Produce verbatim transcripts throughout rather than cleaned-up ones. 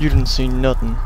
You didn't see nothing.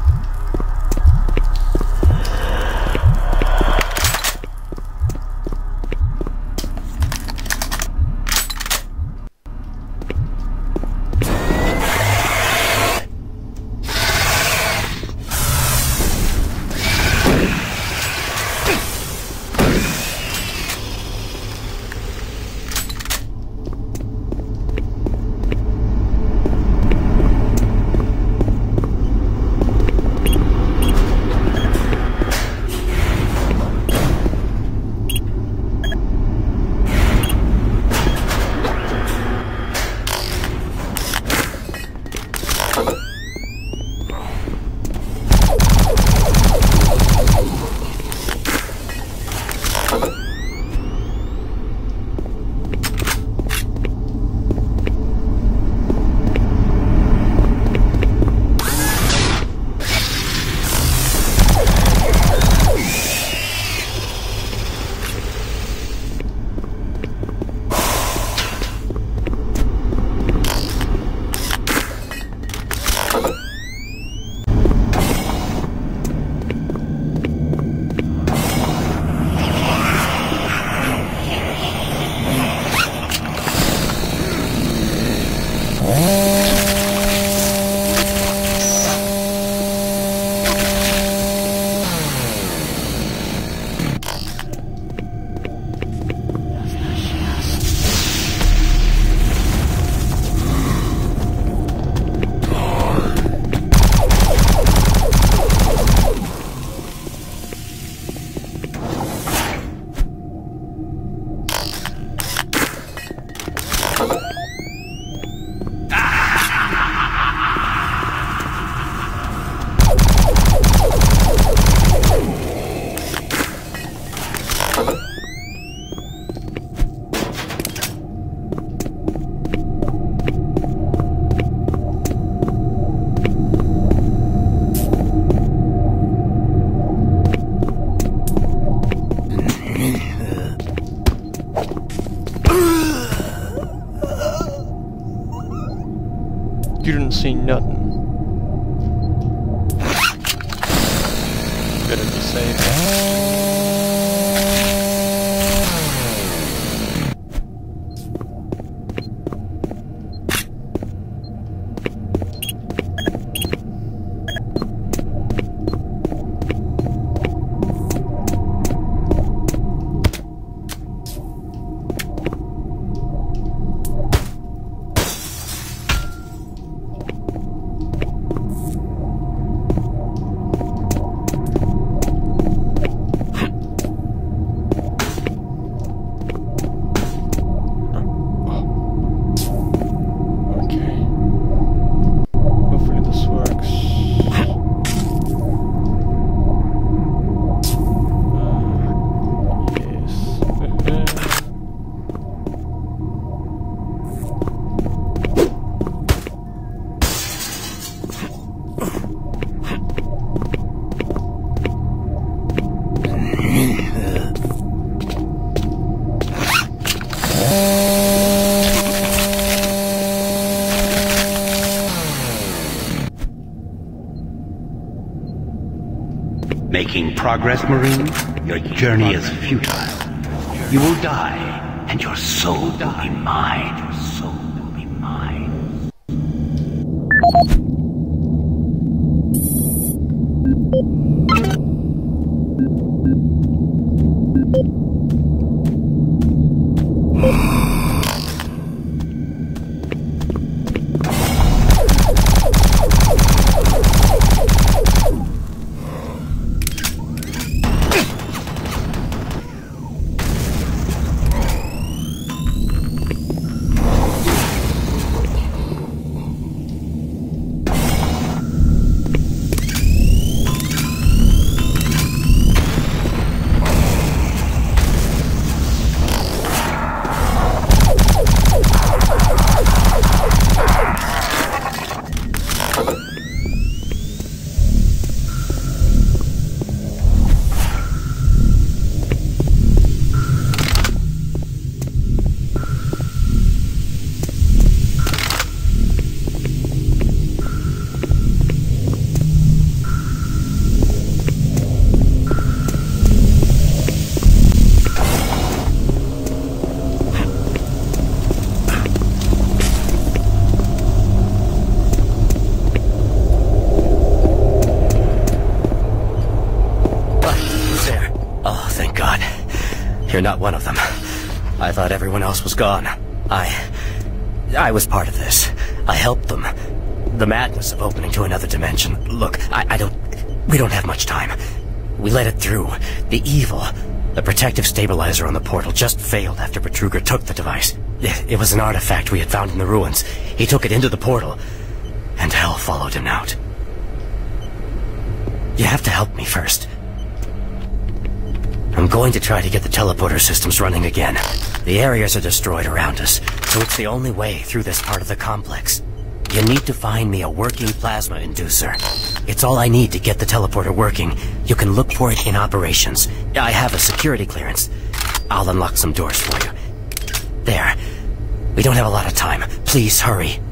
You didn't see nothing. Better be safe. Making progress, Marine? Your journey is futile. You will die, and your soul will be mine. Your soul will be mine. You're not one of them. I thought everyone else was gone. I... I was part of this. I helped them. The madness of opening to another dimension. Look, I, I don't... We don't have much time. We let it through. The evil... The protective stabilizer on the portal just failed after Betruger took the device. It, it was an artifact we had found in the ruins. He took it into the portal, and hell followed him out. You have to help me first. I'm going to try to get the teleporter systems running again. The areas are destroyed around us, so it's the only way through this part of the complex. You need to find me a working plasma inducer. It's all I need to get the teleporter working. You can look for it in operations. I have a security clearance. I'll unlock some doors for you. There. We don't have a lot of time. Please hurry.